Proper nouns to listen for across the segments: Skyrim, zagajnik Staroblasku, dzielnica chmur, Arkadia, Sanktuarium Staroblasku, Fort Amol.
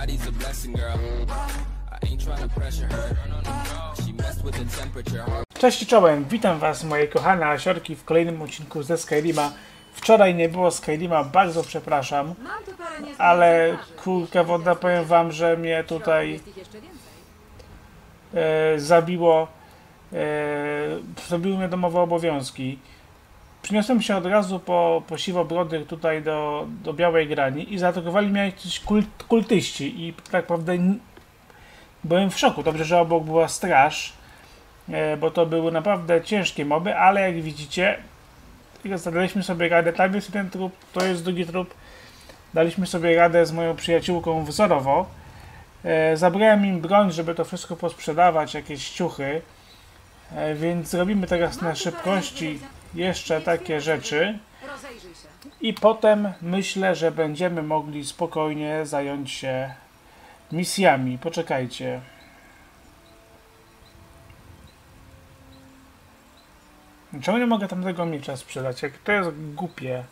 body's a blessing, girl. I ain't trying to pressure her. She messed with the temperature. Cześć i czołem, witam was moje kochane Asiorki w kolejnym odcinku ze Skyrima. Wczoraj nie było Skyrima, bardzo przepraszam, ale kulka wodna, powiem wam, że mnie tutaj zabiło, zrobiły mnie domowe obowiązki. Przyniosłem się od razu po siwobrody tutaj do Białej Grani i zaatakowali mnie jakiś kultyści i tak naprawdę byłem w szoku. Dobrze, że obok była straż, bo to były naprawdę ciężkie moby, ale jak widzicie, daliśmy sobie radę. Tam jest jeden trup, to jest drugi trup. Daliśmy sobie radę z moją przyjaciółką wzorowo. Zabrałem im broń, żeby to wszystko posprzedawać, jakieś ciuchy. Więc robimy teraz na szybkości jeszcze takie rzeczy. I potem myślę, że będziemy mogli spokojnie zająć się misjami. Poczekajcie. Czemu nie mogę tamtego miecza sprzedać? Jak to jest głupie.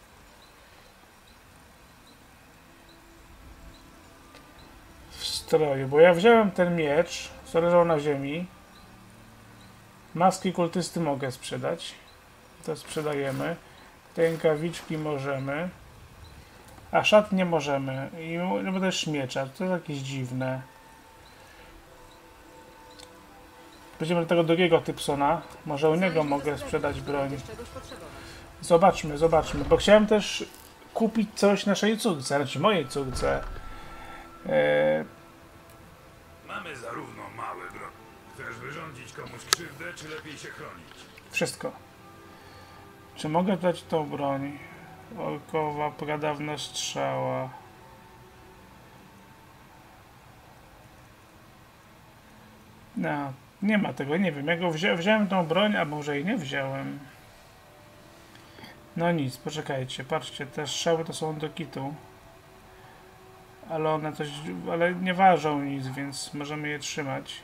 W stroju, bo ja wziąłem ten miecz, co leżał na ziemi. Maski kultysty mogę sprzedać. To sprzedajemy. Te rękawiczki możemy. A szat nie możemy. I no też miecza. To jest jakieś dziwne. Będziemy do tego drugiego Typsona. Może u niego mogę sprzedać broń. Zobaczmy, zobaczmy. Bo chciałem też kupić coś naszej córce, znaczy mojej córce. Mamy zarówno małe broń. Chcesz wyrządzić komuś krzywdę, czy lepiej się chronić? Wszystko. Czy mogę dać tą broń? Orkowa, pradawna strzała. No. Nie ma tego, nie wiem. Ja go wziąłem tą broń, a może jej nie wziąłem. No nic, poczekajcie. Patrzcie, te strzały to są do kitu. Ale one coś... ale nie ważą nic, więc możemy je trzymać.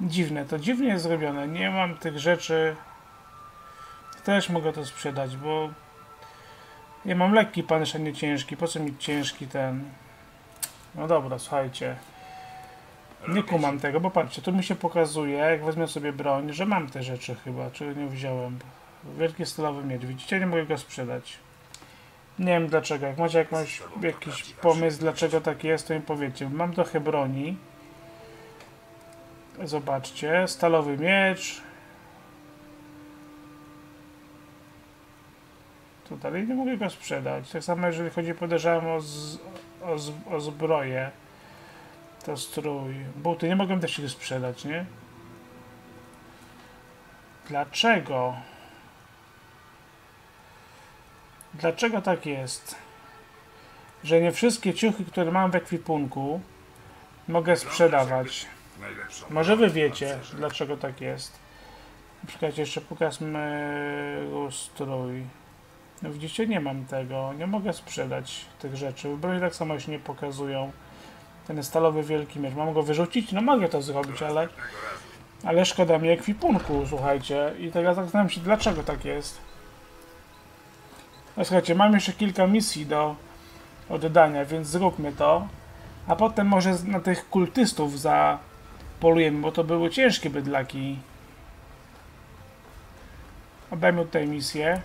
Dziwne, to dziwnie jest zrobione. Nie mam tych rzeczy... Też mogę to sprzedać, bo... Ja mam lekki pancerz, a nie ciężki. Po co mi ciężki ten... No dobra, słuchajcie. Nie kumam tego, bo patrzcie, tu mi się pokazuje, jak wezmę sobie broń, że mam te rzeczy chyba, czyli nie wziąłem. Wielki stalowy miecz, widzicie? Nie mogę go sprzedać. Nie wiem dlaczego, jak macie jakiś pomysł, dlaczego tak jest, to mi powiedzcie. Mam trochę broni. Zobaczcie, stalowy miecz. Tu dalej nie mogę go sprzedać. Tak samo jeżeli chodzi, podejrzewam o zbroję. To strój. Buty. Nie mogłem też ich sprzedać, nie? Dlaczego? Dlaczego tak jest? Że nie wszystkie ciuchy, które mam w ekwipunku, mogę sprzedawać. Może wy wiecie, dlaczego tak jest. Na przykład jeszcze pokażmy strój. No widzicie, nie mam tego. Nie mogę sprzedać tych rzeczy. Broń tak samo się nie pokazują. Ten stalowy wielki miecz. Mam go wyrzucić? No mogę to zrobić, ale szkoda mi ekwipunku, słuchajcie. I teraz zastanawiam się, dlaczego tak jest. No słuchajcie, mam jeszcze kilka misji do oddania, więc zróbmy to. A potem może na tych kultystów zapolujemy, bo to były ciężkie bydlaki. Oddajmy tutaj misję.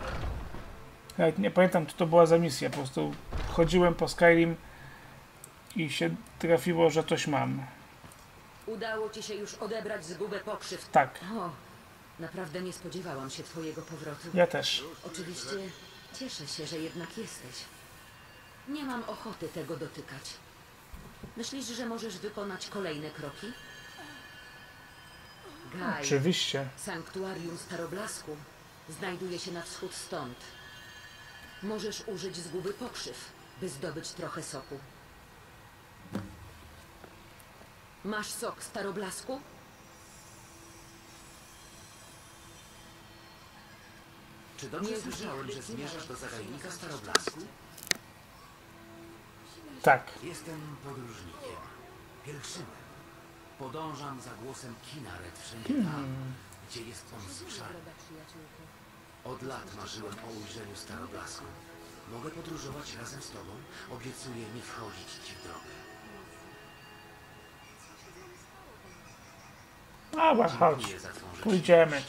Nawet nie pamiętam, co to była za misja. Po prostu chodziłem po Skyrim i się trafiło, że coś mam. Udało ci się już odebrać zgubę pokrzyw. Tak. O, naprawdę nie spodziewałam się twojego powrotu. Ja też. Oczywiście cieszę się, że jednak jesteś. Nie mam ochoty tego dotykać. Myślisz, że możesz wykonać kolejne kroki? Gaj, oczywiście. Sanktuarium Staroblasku znajduje się na wschód stąd. Możesz użyć zguby pokrzyw, by zdobyć trochę soku. Masz sok Staroblasku? Czy dobrze słyszałem, że zmierzasz do zagajnika Staroblasku? Tak. Jestem podróżnikiem, pielgrzymem. Podążam za głosem kina Redfrenia, gdzie jest on słyszany. Od lat marzyłem o ujrzeniu Staroblasku. Mogę podróżować razem z tobą? Obiecuję mi wchodzić ci w drogę. Dobra, chodź. Pójdziemy.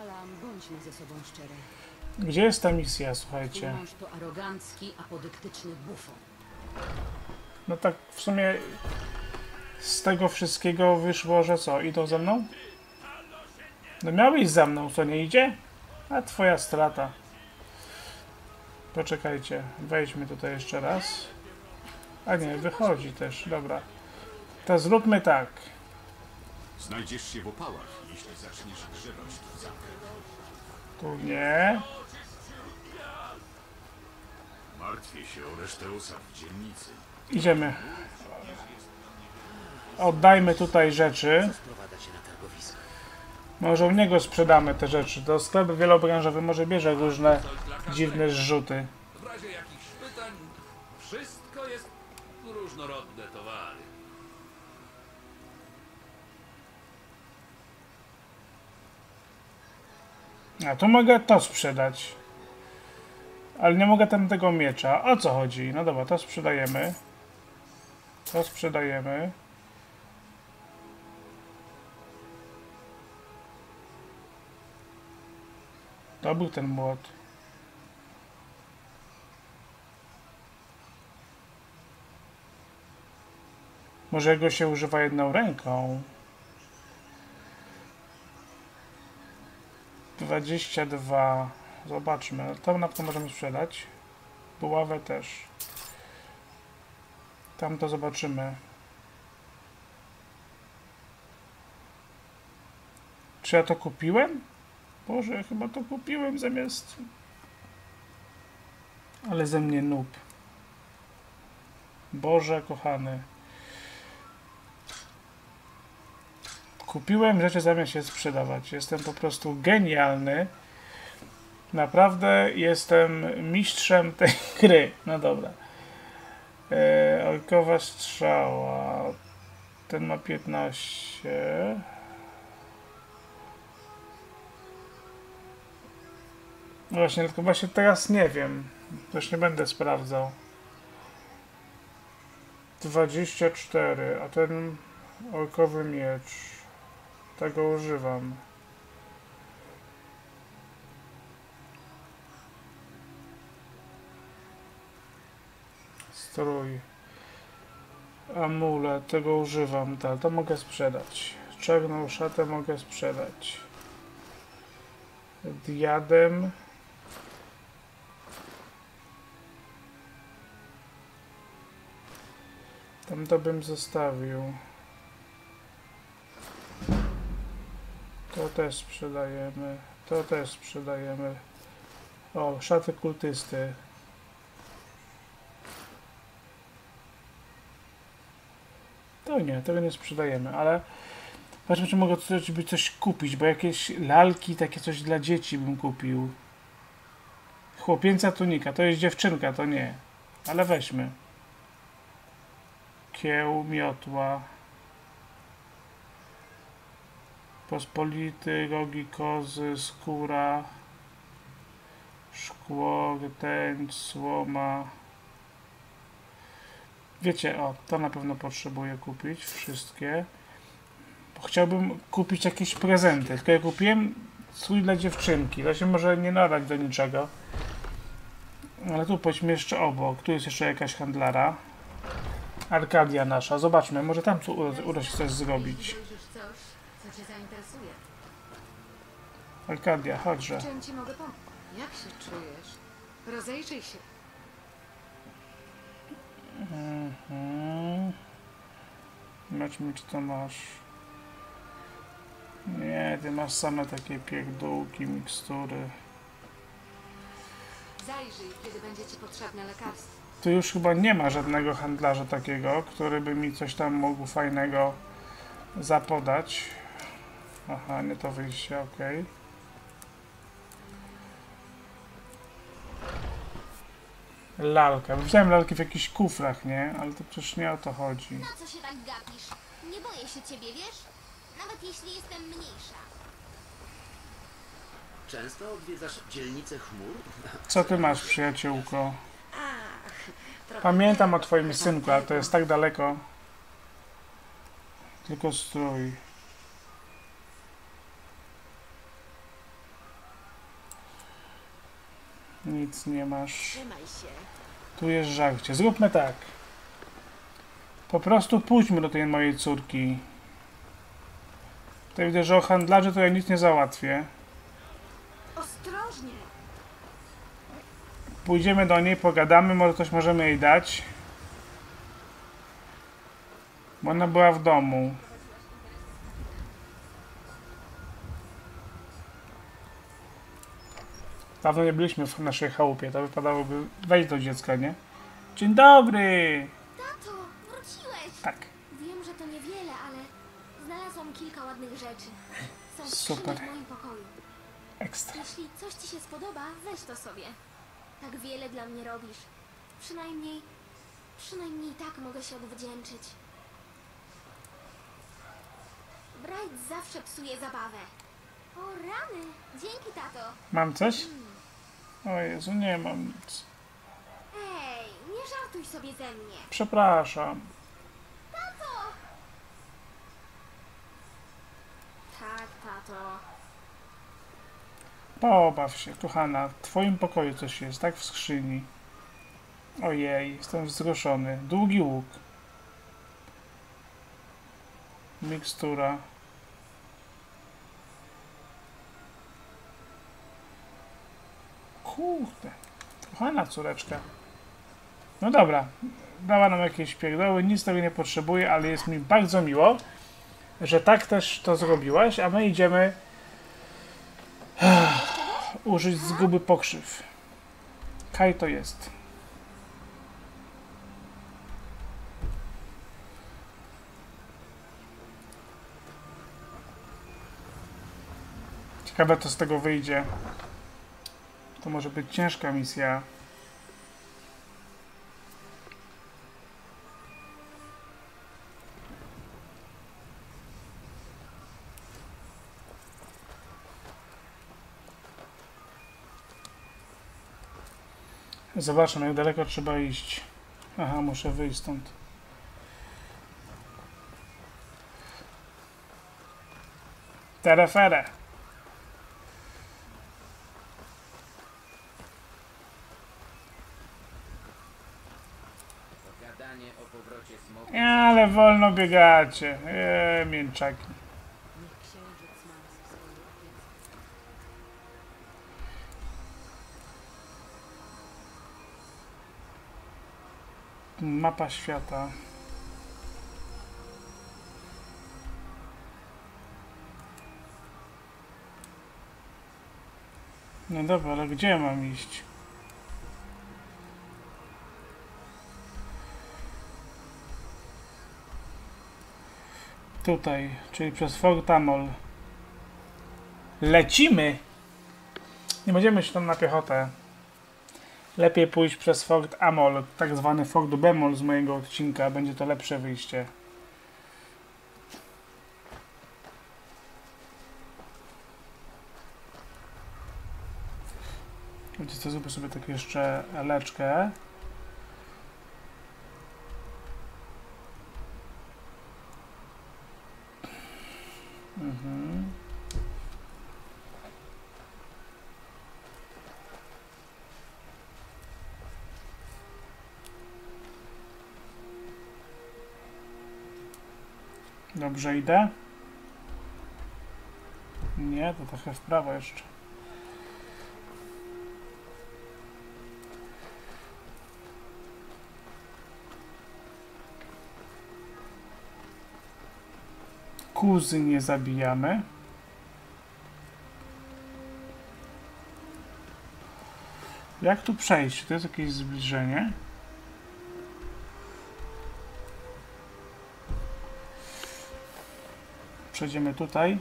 Alan, bądźmy ze sobą szczery. Gdzie jest ta misja, słuchajcie? Mąż to arogancki, apodyktyczny bufon. No tak w sumie z tego wszystkiego wyszło, że co? Idą ze mną? No miał iść za mną, co nie idzie? A twoja strata. Poczekajcie, wejdźmy tutaj jeszcze raz. A nie, wychodzi też, dobra. To zróbmy tak. Znajdziesz się w opałach, jeśli zaczniesz grzebać do zamku. Tu nie. Martwię się o resztę osad w dzielnicy. Idziemy. Oddajmy tutaj rzeczy. Może u niego sprzedamy te rzeczy. Do sklepu wielobranżowy może bierze różne dziwne zrzuty. W razie jakichś pytań wszystko jest różnorodne towary. A tu mogę to sprzedać. Ale nie mogę tamtego miecza. O co chodzi? No dobra, to sprzedajemy. To sprzedajemy. To był ten młot. Może go się używa jedną ręką. 22. Zobaczmy. To na pewno możemy sprzedać. Buławę też. Tam to zobaczymy. Czy ja to kupiłem? Boże, ja chyba to kupiłem zamiast... Ale ze mnie noob. Boże, kochany. Kupiłem rzeczy zamiast je sprzedawać. Jestem po prostu genialny. Naprawdę jestem mistrzem tej gry. No dobra. Orkowa strzała. Ten ma 15. Właśnie, tylko właśnie teraz nie wiem. Też nie będę sprawdzał. 24, a ten orkowy miecz. Tego używam. Strój. Amulet, tego używam. Tak, to mogę sprzedać. Czarną szatę mogę sprzedać. Diadem. Tam to bym zostawił. To też sprzedajemy. To też sprzedajemy. O, szaty kultysty. To nie, tego nie sprzedajemy, ale... Patrzmy, czy mogę coś kupić, bo jakieś lalki, takie coś dla dzieci bym kupił. Chłopięca tunika, to jest dziewczynka, to nie. Ale weźmy. Kieł, miotła. Pospolity, rogi kozy, skóra. Szkło, rtęć, słoma. Wiecie, o, to na pewno potrzebuję kupić, wszystkie. Chciałbym kupić jakieś prezenty, tylko ja kupiłem strój dla dziewczynki. To się może nie nadać do niczego. Ale tu pojdźmy jeszcze obok. Tu jest jeszcze jakaś handlara. Arkadia nasza. Zobaczmy, może tam tu uda się coś zrobić. Arkadia, chodźże. Czym ci mogę pomóc? Jak się czujesz? Rozejrzyj się. Zobaczmy, czy to masz. Nie, ty masz same takie pierdółki, mikstury. Zajrzyj, kiedy będzie ci potrzebne lekarstwo. Tu już chyba nie ma żadnego handlarza takiego, który by mi coś tam mógł fajnego zapodać. Aha, nie to wyjście, ok. Lalka. Widziałem lalki w jakichś kufrach, nie? Ale to przecież nie o to chodzi. Na co się tak gapisz? Nie boję się ciebie, wiesz? Nawet jeśli jestem mniejsza. Często odwiedzasz dzielnicę chmur? Co ty masz, przyjaciółko? Pamiętam o twoim synku, ale to jest tak daleko. Tylko strój. Nic nie masz. Tu jest żarcie. Zróbmy tak. Po prostu pójdźmy do tej mojej córki. Tutaj widzę, że o handlarze to ja nic nie załatwię. Ostrożnie. Pójdziemy do niej, pogadamy, może coś możemy jej dać. Bo ona była w domu. Dawno nie byliśmy w naszej chałupie, to wypadałoby wejść do dziecka, nie? Dzień dobry! Tato, wróciłeś! Tak. Wiem, że to niewiele, ale znalazłam kilka ładnych rzeczy. Są super. W moim pokoju. Ekstra. Jeśli coś ci się spodoba, weź to sobie. Tak wiele dla mnie robisz. Przynajmniej tak mogę się odwdzięczyć. Bright zawsze psuje zabawę. O rany! Dzięki, tato. Mam coś? O Jezu, nie mam nic. Ej, nie żartuj sobie ze mnie. Przepraszam. Tato! Tak, tato. Pobaw się, kochana. W twoim pokoju coś jest, tak? W skrzyni. Ojej, jestem wzruszony. Długi łuk. Mikstura. Kurde. Kochana córeczka. No dobra. Dała nam jakieś pierdoły. Nic tego nie potrzebuję, ale jest mi bardzo miło, że tak też to zrobiłaś, a my idziemy użyć zguby pokrzyw. Kaj to jest. Ciekawe, co z tego wyjdzie. To może być ciężka misja. Zobaczmy, jak daleko trzeba iść. Aha, muszę wyjść stąd. Tereferę. Ale wolno biegacie, mięczaki. Mapa świata. No dobra, ale gdzie mam iść? Tutaj, czyli przez Fort Amol. Lecimy! Nie będziemy się tam na piechotę. Lepiej pójść przez Fort Amol, tak zwany Fort Bemol z mojego odcinka. Będzie to lepsze wyjście. Wiecie co, zróbmy sobie tak jeszcze leczkę. Dobrze idę? Nie, to trochę w prawo jeszcze. Kuzy nie zabijamy. Jak tu przejść? To jest jakieś zbliżenie? Przejdziemy tutaj,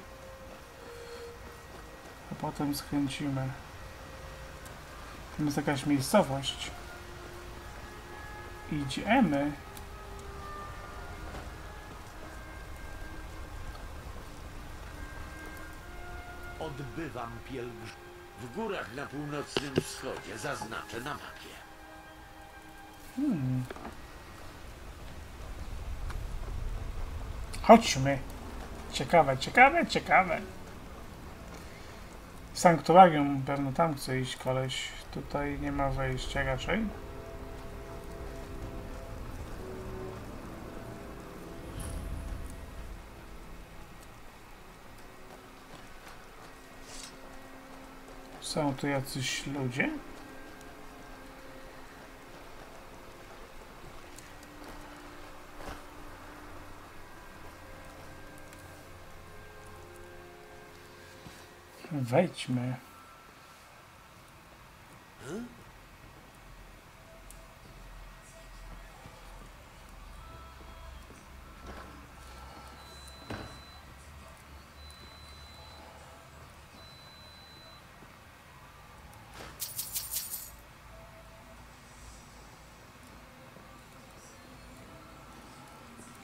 a potem skręcimy. Tam jest jakaś miejscowość. Idziemy. Odbywam pielgrzym w górach na północnym wschodzie. Zaznaczę na mapie. Chodźmy. Ciekawe, ciekawe, ciekawe. Sanktuarium pewno tam chce iść koleś. Tutaj nie ma wejścia raczej. Są tu jacyś ludzie? Wejdźmy.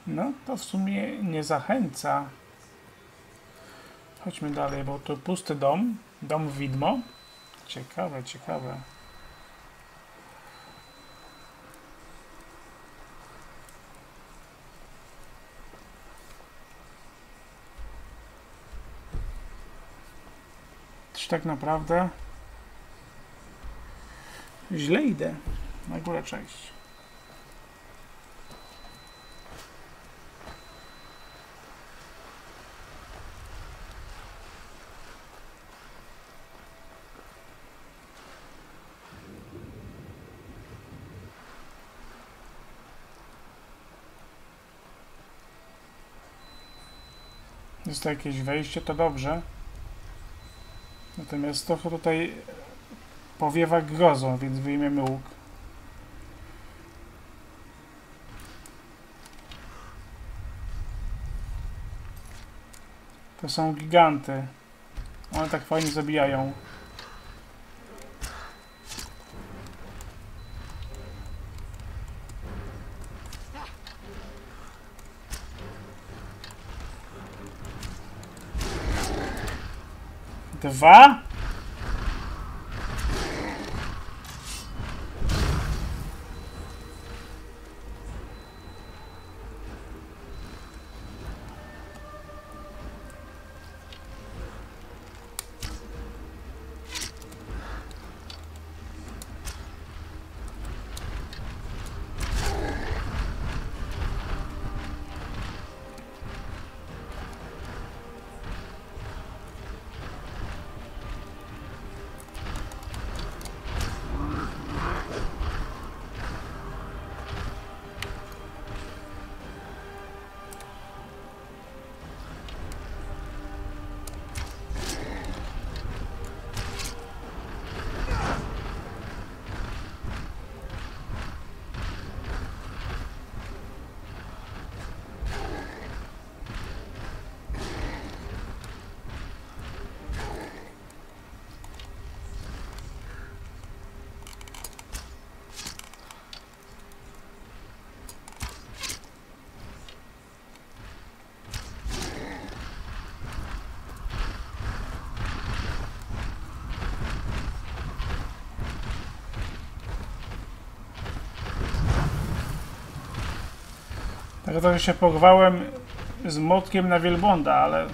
No, to w sumie nie zachęca. Chodźmy dalej, bo to pusty dom. Dom widmo. Ciekawe, ciekawe. Czy tak naprawdę źle idę? Na górę, cześć. Jest to jakieś wejście, to dobrze. Natomiast trochę tutaj powiewa grozą, więc wyjmiemy łuk. To są giganty. One tak fajnie zabijają. Dwa? Ja trochę się porwałem z młotkiem na wielbłąda, ale...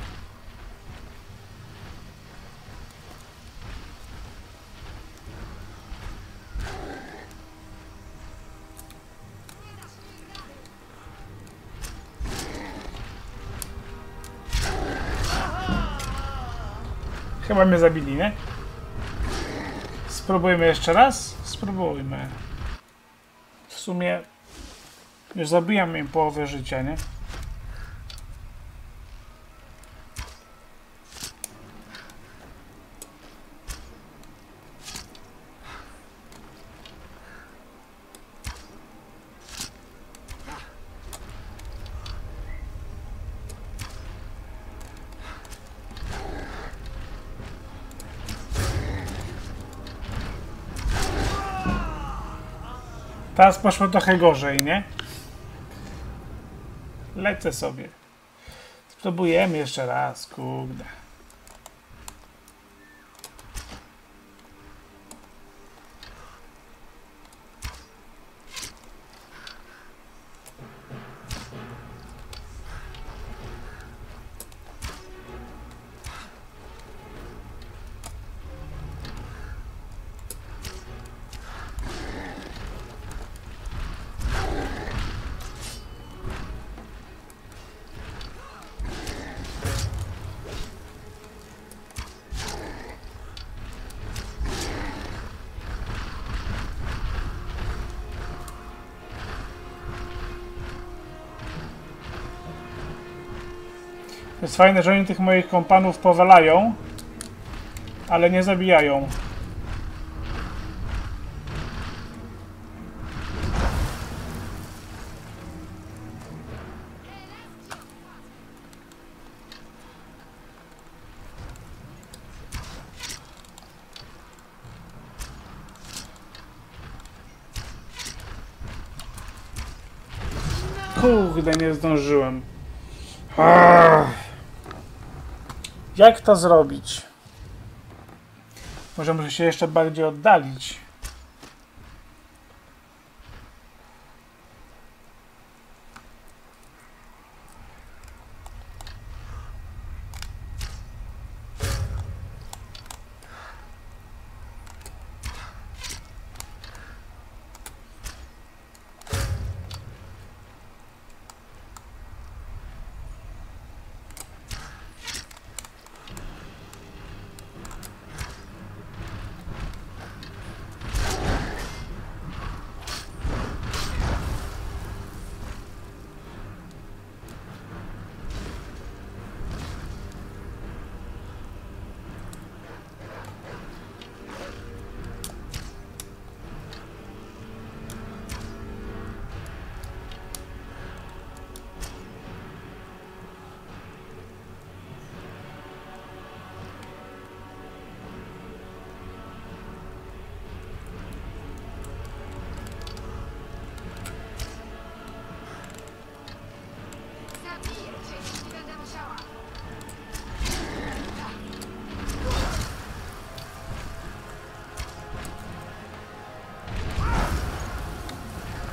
Chyba mnie zabili, nie? Spróbujmy jeszcze raz? Spróbujmy. W sumie... Już zabijam im połowę życia, nie? Teraz poszło trochę gorzej, nie? Lecę sobie. Spróbujemy jeszcze raz, kurde. To jest fajne, że oni tych moich kompanów powalają, ale nie zabijają. Kurde, nie zdążyłem. Jak to zrobić? Może muszę się jeszcze bardziej oddalić.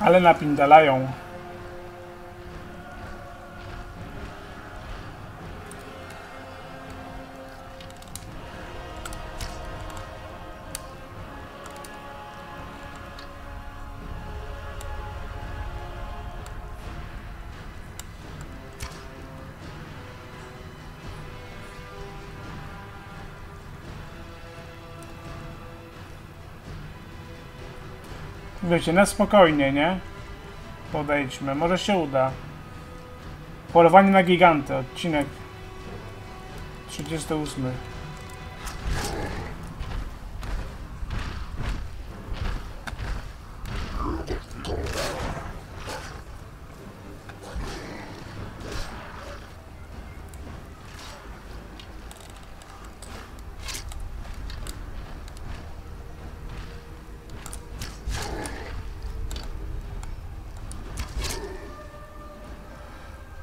Ale napindalają. Wiecie, na spokojnie, nie? Podejdźmy, może się uda. Polowanie na gigantę, odcinek 38.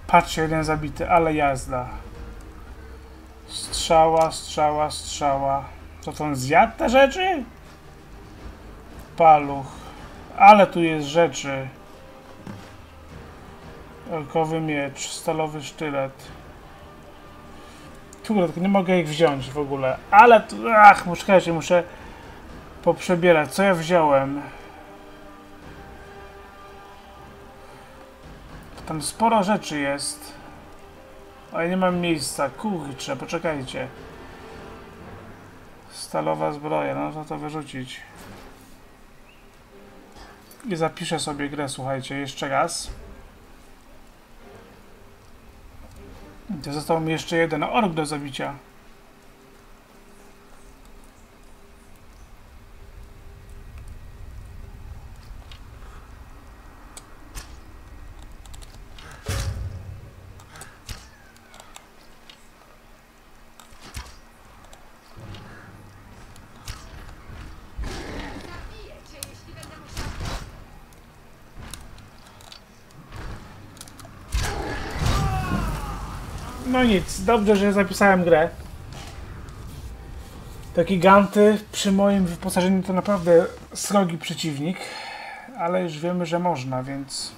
Patrzcie, jeden zabity, ale jazda. Strzała, strzała, strzała. Co to on zjadł te rzeczy? Paluch. Ale tu jest rzeczy. Orkowy miecz, stalowy sztylet. Kurde, tylko nie mogę ich wziąć w ogóle. Ale tu... Ach, muszę poprzebierać. Co ja wziąłem? Tam sporo rzeczy jest. A ja nie mam miejsca. Kurczę, poczekajcie. Stalowa zbroja, no można to wyrzucić. I zapiszę sobie grę, słuchajcie, jeszcze raz. I został mi jeszcze jeden ork do zabicia. No nic, dobrze, że zapisałem grę. Te giganty przy moim wyposażeniu to naprawdę srogi przeciwnik, ale już wiemy, że można, więc...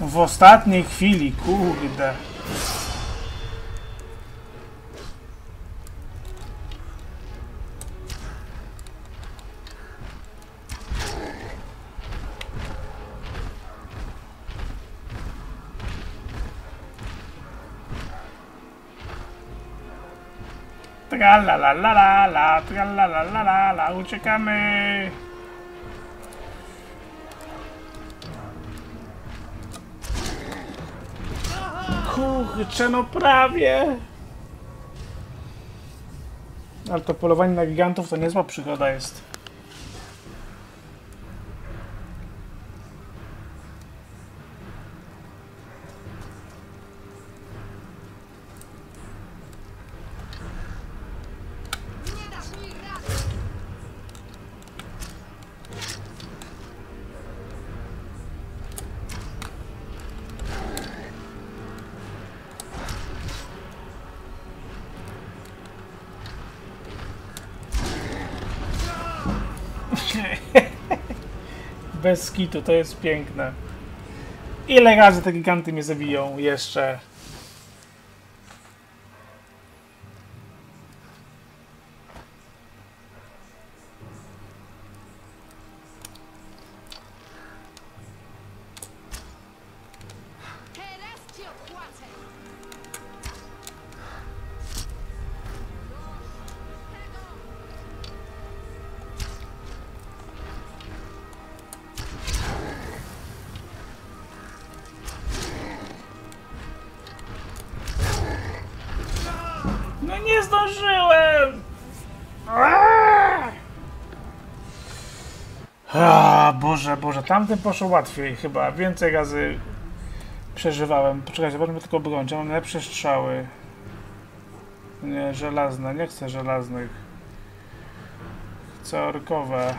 W ostatniej chwili, kurde. tra la la la la, uciekamy! Kurczę, no prawie! Ale to polowanie na gigantów to niezła przygoda jest. Bez kitu, to jest piękne. Ile razy te giganty mnie zabiją jeszcze? Nie zdążyłem! Boże, Boże, tamten poszło łatwiej chyba. Więcej razy przeżywałem. Poczekaj, zobaczmy tylko broń. Mam lepsze strzały. Nie, żelazne. Nie chcę żelaznych. Chcę orkowe.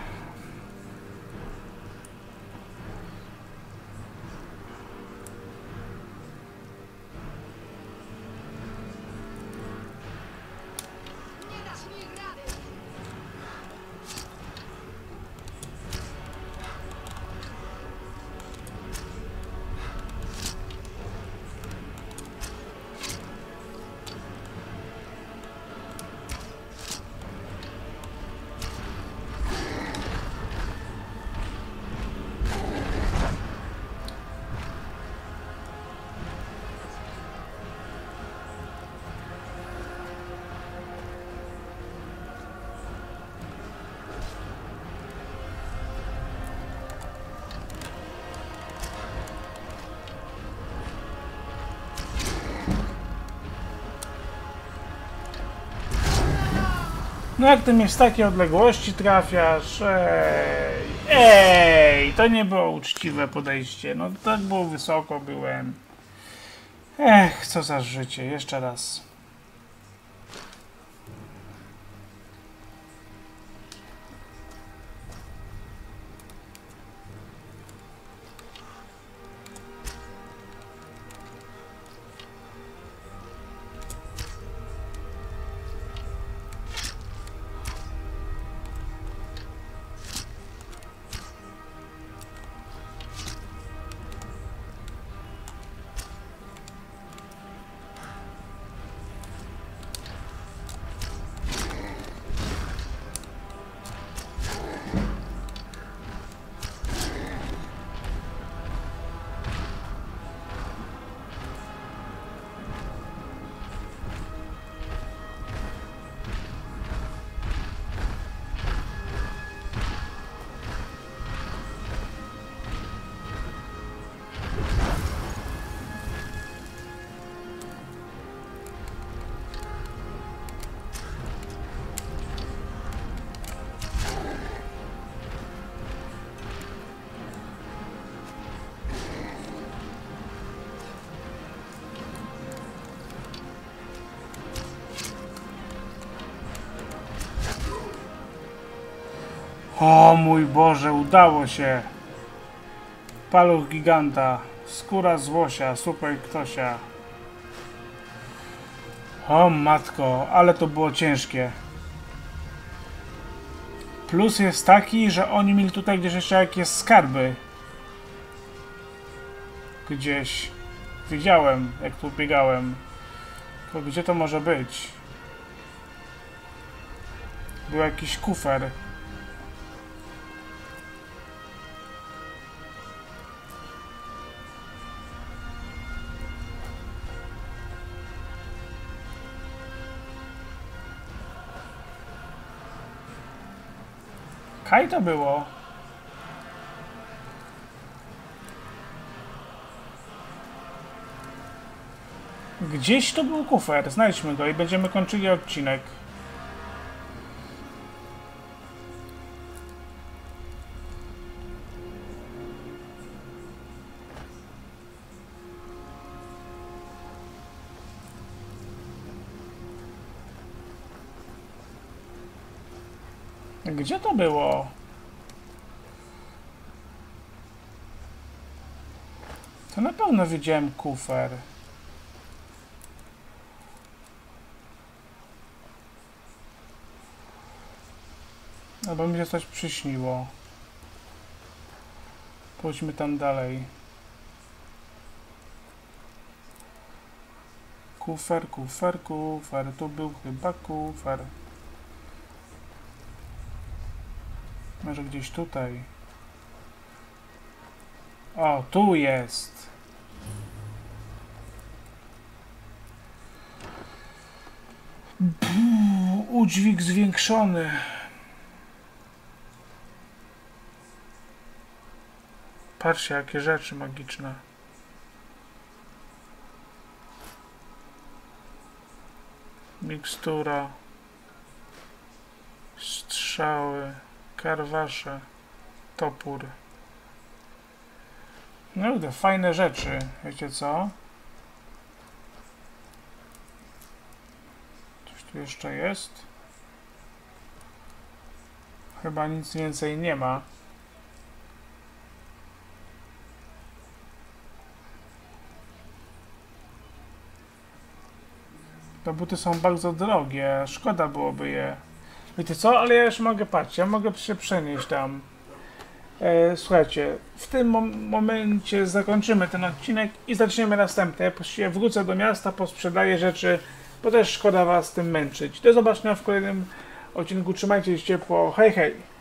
No jak ty mnie z takiej odległości trafiasz? Ej, to nie było uczciwe podejście. No tak było wysoko, byłem. Ech, co za życie. Jeszcze raz. O mój Boże, udało się! Paluch giganta, skóra z łosia, super ktosia. O matko, ale to było ciężkie. Plus jest taki, że oni mieli tutaj gdzieś jeszcze jakieś skarby. Gdzieś. Widziałem, jak tu biegałem. Tylko gdzie to może być? Był jakiś kufer. Kaj to było? Gdzieś to był kufer. Znajdźmy go i będziemy kończyli odcinek. Gdzie to było? To na pewno widziałem kufer. Albo mi się coś przyśniło. Pójdźmy tam dalej. Kufer. Tu był chyba kufer. Może gdzieś tutaj. O, tu jest. Udźwig zwiększony. Patrzcie, jakie rzeczy magiczne. Mikstura. Strzały. Karwasze. Topór. No to fajne rzeczy. Wiecie co? Coś tu jeszcze jest? Chyba nic więcej nie ma. Te buty są bardzo drogie. Szkoda byłoby je. Wiecie co? Ale ja już mogę patrzeć. Ja mogę się przenieść tam. Słuchajcie, w tym momencie zakończymy ten odcinek i zaczniemy następny. Ja się wrócę do miasta, posprzedaję rzeczy, bo też szkoda was tym męczyć. Do zobaczenia w kolejnym odcinku. Trzymajcie się ciepło. Hej, hej!